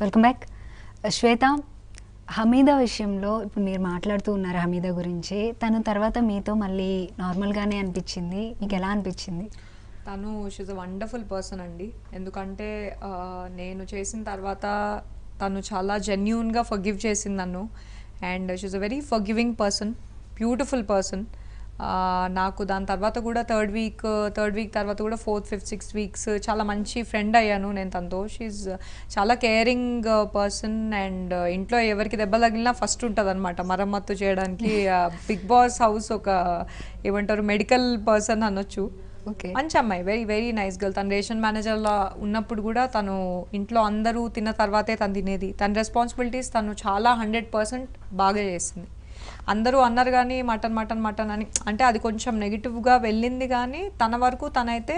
Welcome back శ్వేత హమీదా విషయంలో ఇప్పుడు మీరు మాట్లాడుతూ ఉన్నారు హమీదా గురించి తన తర్వాత మీతో మళ్ళీ నార్మల్ గానే అనిపిస్తుంది మీకు ఎలా అనిపిస్తుంది తను she is a wonderful person అండి ఎందుకంటే నేను చేసిన తర్వాత తను చాలా జెన్యూన్ గా ఫర్గివ్ చేసింది నన్ను and she is a very forgiving person beautiful person నాకు దాని తర్వాత కూడా థర్డ్ వీక్ తర్వాత కూడా ఫోర్త్ ఫిఫ్త్ సిక్స్త్ వీక్స్ చాలా మంచి ఫ్రెండ్ అయ్యాను నేను తనతో షీఈస్ చాలా కేరింగ్ పర్సన్ అండ్ ఇంట్లో ఎవరికి దెబ్బ తగిలినా ఫస్ట్ ఉంటుంది అనమాట మరమ్మత్తు చేయడానికి బిగ్ బాస్ హౌస్ ఒక ఏమంటారు మెడికల్ పర్సన్ అనొచ్చు మంచి అమ్మాయి వెరీ వెరీ నైస్ గర్ల్ తను రేషన్ మేనేజర్లా ఉన్నప్పుడు కూడా తను ఇంట్లో అందరూ తిన్న తర్వాతే తను తినేది తన రెస్పాన్సిబిలిటీస్ తను చాలా 100% బాగా చేసింది అందరూ అన్నారు కానీ మటన్ మటన్ మటన్ అని అంటే అది కొంచెం నెగిటివ్గా వెళ్ళింది కానీ తన వరకు తనైతే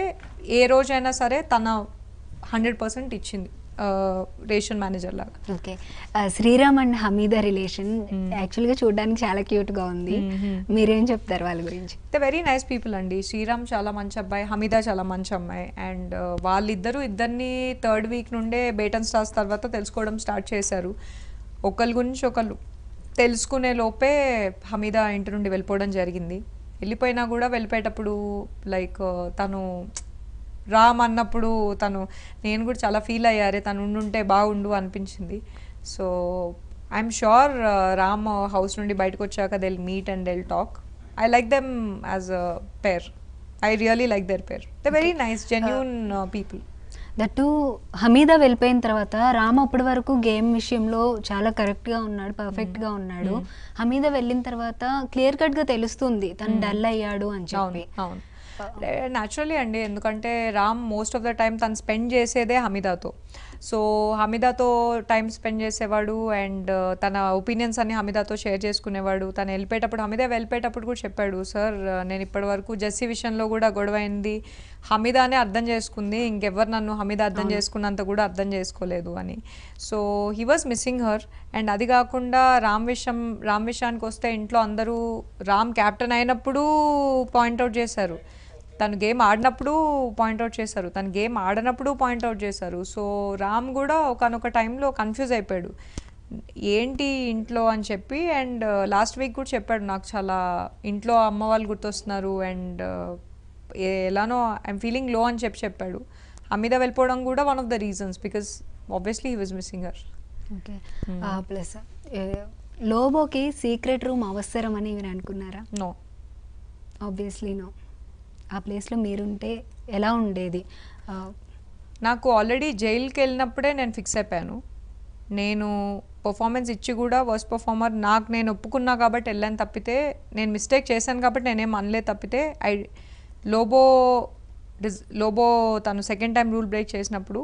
ఏ రోజైనా సరే తన 100% ఇచ్చింది రేషన్ మేనేజర్ లాగా okay Sriram and Hamida relation యాక్చువల్గా చూడడానికి చాలా క్యూట్గా ఉంది మీరేం చెప్తారు వాళ్ళ గురించి ద వెరీ నైస్ పీపుల్ అండి శ్రీరామ్ చాలా మంచి అబ్బాయి హమీదా చాలా మంచి అమ్మాయి అండ్ ఇద్దరిని థర్డ్ వీక్ నుండే బేటన్ స్టార్స్ తర్వాత తెలుసుకోవడం స్టార్ట్ చేశారు ఒకరి గురించి ఒకళ్ళు తెలుసుకునే లోపే హమీదా ఇంటి నుండి వెళ్ళిపోవడం జరిగింది వెళ్ళిపోయినా కూడా వెళ్ళిపోయేటప్పుడు లైక్ తను రామ్ అన్నప్పుడు తను నేను కూడా చాలా ఫీల్ అయ్యారే తను ఉండుంటే బాగుండు అనిపించింది so I'm sure Ram house నుండి బయటకు వచ్చాక they will meet and they will talk I like them as a pair I really like their pair they very nice genuine people that Hamida వెళ్ళిపోయిన తర్వాత రామ్ అప్పటి వరకు గేమ్ విషయంలో చాలా కరెక్ట్గా ఉన్నాడు పర్ఫెక్ట్గా ఉన్నాడు హమీదా వెళ్ళిన తర్వాత క్లియర్ కట్గా తెలుస్తుంది తను డల్ అయ్యాడు అని చెప్పి న్యాచురలీ అండి ఎందుకంటే Ram most of the time తను స్పెండ్ చేసేదే హమీదాతో సో హమీదాతో టైం స్పెండ్ చేసేవాడు అండ్ తన ఒపీనియన్స్ అన్ని హమీదాతో షేర్ చేసుకునేవాడు తను వెళ్ళిపోయేటప్పుడు హమీదా వెళ్ళిపోయేటప్పుడు కూడా చెప్పాడు సార్ నేను ఇప్పటి వరకు జెస్సీ విషయంలో కూడా గొడవ అయింది హమీదానే అర్థం చేసుకుంది ఇంకెవరు నన్ను హమీదా అర్థం చేసుకున్నంత కూడా అర్థం చేసుకోలేదు అని so he was missing her and అది కాకుండా రామ్ విషయానికి వస్తే ఇంట్లో అందరూ రామ్ క్యాప్టెన్ అయినప్పుడు పాయింట్అవుట్ చేశారు తను గేమ్ ఆడినప్పుడు పాయింట్అవుట్ చేశారు తను గేమ్ ఆడినప్పుడు పాయింట్అవుట్ చేశారు సో రామ్ కూడా ఒకనొక టైంలో కన్ఫ్యూజ్ అయిపోయాడు ఏంటి ఇంట్లో అని చెప్పి అండ్ లాస్ట్ వీక్ కూడా చెప్పాడు నాకు చాలా ఇంట్లో అమ్మ వాళ్ళు గుర్తొస్తున్నారు అండ్ ఎలానో ఐఎమ్ ఫీలింగ్ లో అని చెప్పి చెప్పాడు హమీదా వెళ్ళిపోవడం కూడా one of the reasons because obviously he was missing her okay plus లోబోకి సీక్రెట్ రూమ్ అవసరం అని మీరు అనుకున్నారా నో ఆబ్వియస్లీ నో ఆ ప్లేస్లో మీరుంటే ఎలా ఉండేది నాకు ఆల్రెడీ జైలుకి వెళ్ళినప్పుడే నేను ఫిక్స్ అయిపోయాను నేను పర్ఫార్మెన్స్ ఇచ్చి కూడా వర్స్ట్ పర్ఫార్మర్ నాకు నేను ఒప్పుకున్నా కాబట్టి వెళ్ళాను తప్పితే నేను మిస్టేక్ చేశాను కాబట్టి నేనేం అనలేదు తప్పితే లోబో తను సెకండ్ టైం రూల్ బ్రేక్ చేసినప్పుడు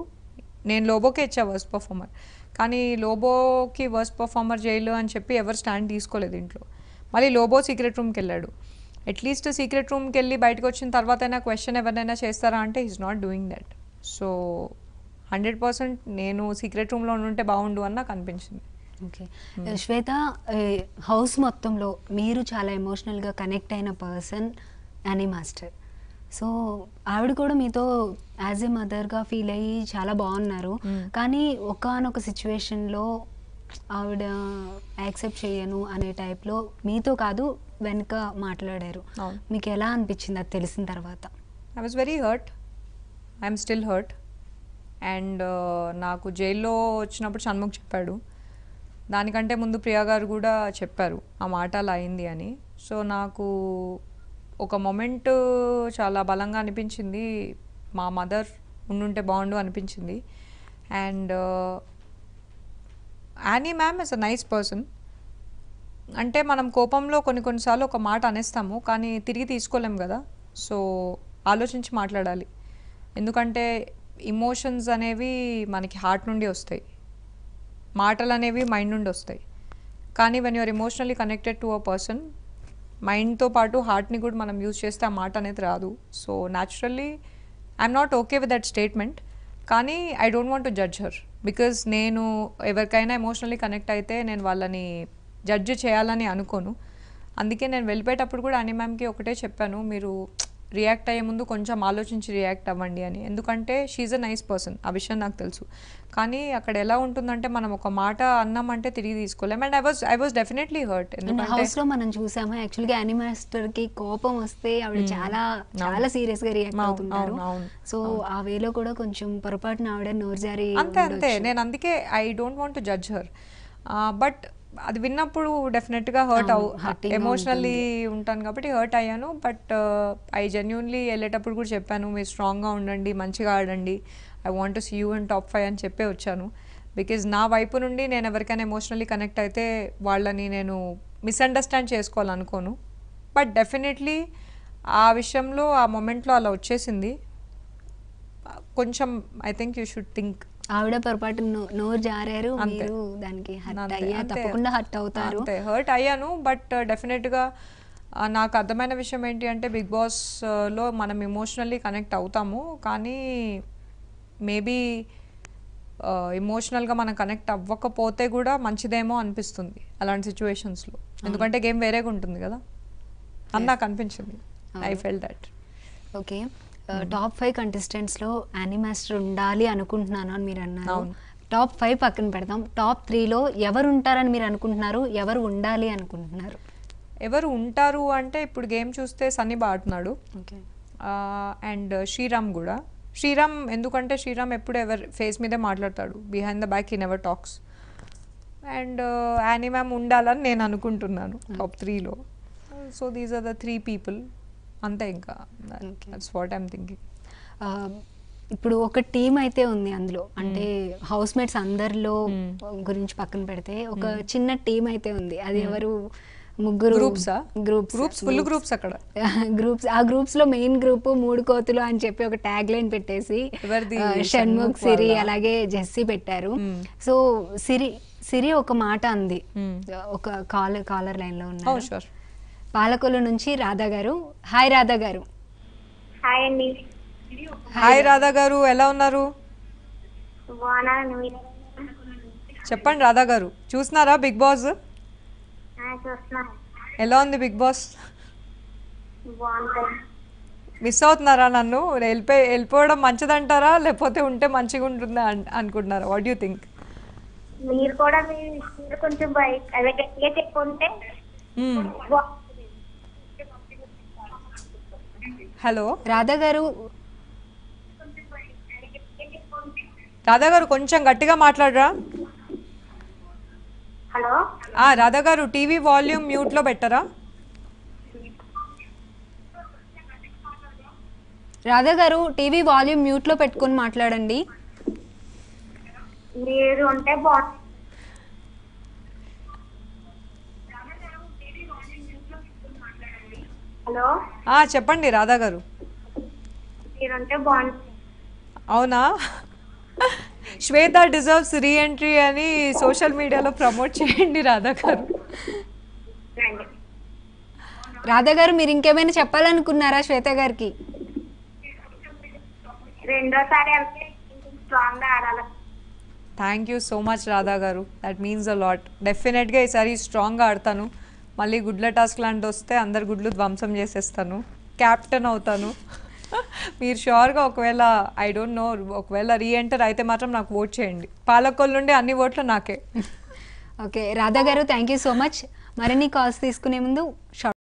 నేను లోబోకే ఇచ్చా వర్స్ట్ పర్ఫార్మర్ కానీ లోబోకి వర్స్ట్ పర్ఫార్మర్ జైలు అని చెప్పి ఎవరు స్టాండ్ తీసుకోలేదు ఇంట్లో మళ్ళీ లోబో సీక్రెట్ రూమ్కి వెళ్ళాడు అట్లీస్ట్ సీక్రెట్ రూమ్కి వెళ్ళి బయటకు వచ్చిన తర్వాత అయినా క్వశ్చన్ ఎవరినైనా చేస్తారా అంటే is not doing that so 100% నేను సీక్రెట్ రూమ్లో ఉంటే బాగుండు అని నాకు అనిపించింది ఓకే శ్వేత హౌస్ మొత్తంలో మీరు చాలా ఎమోషనల్గా కనెక్ట్ అయిన పర్సన్ అని మాస్టర్ సో ఆవిడ కూడా మీతో యాజ్ ఏ మదర్గా ఫీల్ అయ్యి చాలా బాగున్నారు కానీ ఒకానొక సిచ్యువేషన్లో ఆవిడ యాక్సెప్ట్ చేయను అనే టైప్లో మీతో కాదు వెనక మాట్లాడారు మీకు ఎలా అనిపించింది అది తెలిసిన తర్వాత I was very hurt I'm still hurt and నాకు జైల్లో వచ్చినప్పుడు షణ్ముఖ్ చెప్పాడు దానికంటే ముందు ప్రియా గారు కూడా చెప్పారు ఆ మాట అలా అయింది అని సో నాకు ఒక మొమెంట్ చాలా బలంగా అనిపించింది మా మదర్ ఉండుంటే బాగుండు అనిపించింది and Annie ma'am is a nice person అంటే మనం కోపంలో కొన్నిసార్లు ఒక మాట అనేస్తాము కానీ తిరిగి తీసుకోలేము కదా సో ఆలోచించి మాట్లాడాలి ఎందుకంటే ఇమోషన్స్ అనేవి మనకి హార్ట్ నుండి వస్తాయి మాటలు అనేవి మైండ్ నుండి వస్తాయి కానీ when you're emotionally connected to a person మైండ్తో పాటు హార్ట్ని కూడా మనం యూజ్ చేస్తే ఆ మాట అనేది రాదు so naturally I'm not okay with that statement కానీ I don't want to judge her because నేను ఎవరికైనా ఎమోషనల్లీ కనెక్ట్ అయితే నేను వాళ్ళని జడ్జ్ చేయాలని అనుకోను అందుకే నేను వెళ్ళిపోయేటప్పుడు కూడా అని మ్యామ్కి ఒకటే చెప్పాను మీరు రియాక్ట్ అయ్యే ముందు కొంచెం ఆలోచించి రియాక్ట్ అవ్వండి అని. ఎందుకంటే షీఈస్ అ నైస్ పర్సన్, ఆ విషయం నాకు తెలుసు. కానీ అక్కడ ఎలా ఉంటుందంటే మనం ఒక మాట అన్నామంటే తిరిగి తీసుకోలేము. And I was definitely hurt. ఎందుకంటే హౌస్లో మనం చూసాము యాక్చువల్గా యానిమాస్టర్కి కోపం వస్తే ఆవిడ చాలా చాలా సీరియస్గా రియాక్ట్ అవుతున్నారు. సో ఆ వేలో కూడా కొంచెం పొరపాటున ఆవిడ నోరు జారి అంతే. నేను అందుకే I don't want to judge her, but అది విన్నప్పుడు డెఫినెట్గా హర్ట్ ఎమోషనల్లీ ఉంటాను కాబట్టి హర్ట్ అయ్యాను. బట్ ఐ జెన్యున్లీ వెళ్ళేటప్పుడు కూడా చెప్పాను, మీరు స్ట్రాంగ్గా ఉండండి, మంచిగా ఆడండి, I want to see you in top 5 అని చెప్పే వచ్చాను. బికాజ్ నా వైపు నుండి నేను ఎవరికైనా ఎమోషనల్లీ కనెక్ట్ అయితే వాళ్ళని నేను మిస్అండర్స్టాండ్ చేసుకోవాలనుకోను. బట్ డెఫినెట్లీ ఆ విషయంలో ఆ మూమెంట్లో అలా వచ్చేసింది కొంచెం. I think you should think. ఆవిడ పొరపాటు నోరు జారారు, మీరు దానికి తప్పకుండా హర్ట్ అవుతారు. హర్ట్ అయ్యాను. బట్ డెఫినెట్గా నాకు అర్థమైన విషయం ఏంటి అంటే బిగ్ బాస్లో మనం ఎమోషనల్లీ కనెక్ట్ అవుతాము, కానీ మేబీ ఎమోషనల్గా మనం కనెక్ట్ అవ్వకపోతే కూడా మంచిదేమో అనిపిస్తుంది అలాంటి సిచ్యువేషన్స్లో. ఎందుకంటే గేమ్ వేరేగా ఉంటుంది కదా అని నాకు అనిపించింది. I full that. Okay, top 5 కంటెస్టెంట్స్లో యానిమాస్టర్ ఉండాలి అనుకుంటున్నాను అని మీరు అన్నారు. టాప్ 5 పక్కన పెడతాం. టాప్ 3లో ఎవరు ఉంటారని మీరు అనుకుంటున్నారు, ఎవరు ఉండాలి అనుకుంటున్నారు? ఎవరు ఉంటారు అంటే ఇప్పుడు గేమ్ చూస్తే సన్నీ బాడుతున్నాడు, అండ్ శ్రీరామ్ కూడా. శ్రీరామ్ ఎందుకంటే శ్రీరామ్ ఎప్పుడు ఎవరు ఫేస్ మీదే మాట్లాడతాడు, behind the back he never talks. And Annie ma'am ఉండాలని నేను అనుకుంటున్నాను టాప్ 3లో. So these are the 3 people అంతే. ఇంకా దట్స్ వాట్ ఐఎమ్ థింకింగ్. ఇప్పుడు ఒక టీం అయితే ఉంది అందులో, అంటే హౌస్ మేట్స్ అందరిలో గురించి పక్కన పెడితే ఒక చిన్న టీం అయితే ఉంది. అది ఎవరు? ముగ్గురు గ్రూప్స్. అక్కడ గ్రూప్స్, ఆ గ్రూప్స్ లో మెయిన్ గ్రూప్ 3 కోతులు అని చెప్పి ఒక ట్యాగ్ లైన్ పెట్టేసి షణ్ముఖ్, సిరి, అలాగే జెస్సీ పెట్టారు. సో సిరి ఒక మాట అంది, ఒక కాలర్ లైన్ లో ఉన్నారు. పాలకొల్లు నుంచి రాధా గారు. హాయ్ రాధా గారు. హాయ్ అండి. హాయ్ రాధా గారు, ఎలా ఉన్నారు? చెప్పండి రాధా గారు, చూస్తున్నారా బిగ్ బాస్? ఎలా ఉంది బిగ్ బాస్? మిస్ అవుతున్నారా నన్ను? వెళ్ళిపోవడం మంచిదంటారా లేకపోతే ఉంటే మంచిగా ఉంటుందా అనుకుంటున్నారా? What you think? మీరు కూడా కొంచెం హలో రాధా గారు. రాధా గారు కొంచెం గట్టిగా మాట్లాడరా. హలో రాధా గారు, టీవీ వాల్యూమ్ మ్యూట్ లో పెట్టరా? రాధా గారు టీవీ వాల్యూమ్ మ్యూట్ లో పెట్టుకొని మాట్లాడండి. హలో చెప్పండి రాధా గారు. అవునా? శ్వేత డిజర్వ్స్ రీఎంట్రీ అని సోషల్ మీడియాలో ప్రమోట్ చేయండి రాధా గారు. రాధా గారు మీరు ఇంకేమైనా చెప్పాలనుకున్నారా శ్వేత గారికి? Thank you so much Radha గారు, దట్ మీన్స్ అ లాట్. డెఫినెట్గా ఈసారి స్ట్రాంగ్గా ఆడతాను. మళ్ళీ గుడ్ల టాస్క్ లాంటి వస్తే అందరు గుడ్లు ధ్వంసం చేసేస్తాను, క్యాప్టెన్ అవుతాను. మీరు ష్యూర్గా ఒకవేళ ఐ డోంట్ నో, ఒకవేళ రీఎంటర్ అయితే మాత్రం నాకు ఓట్ చేయండి. పాలకొల్లు నుండి అన్ని ఓట్లు నాకే. ఓకే రాధా గారు, థ్యాంక్ యూ సో మచ్. మరిన్ని కాల్స్ తీసుకునే ముందు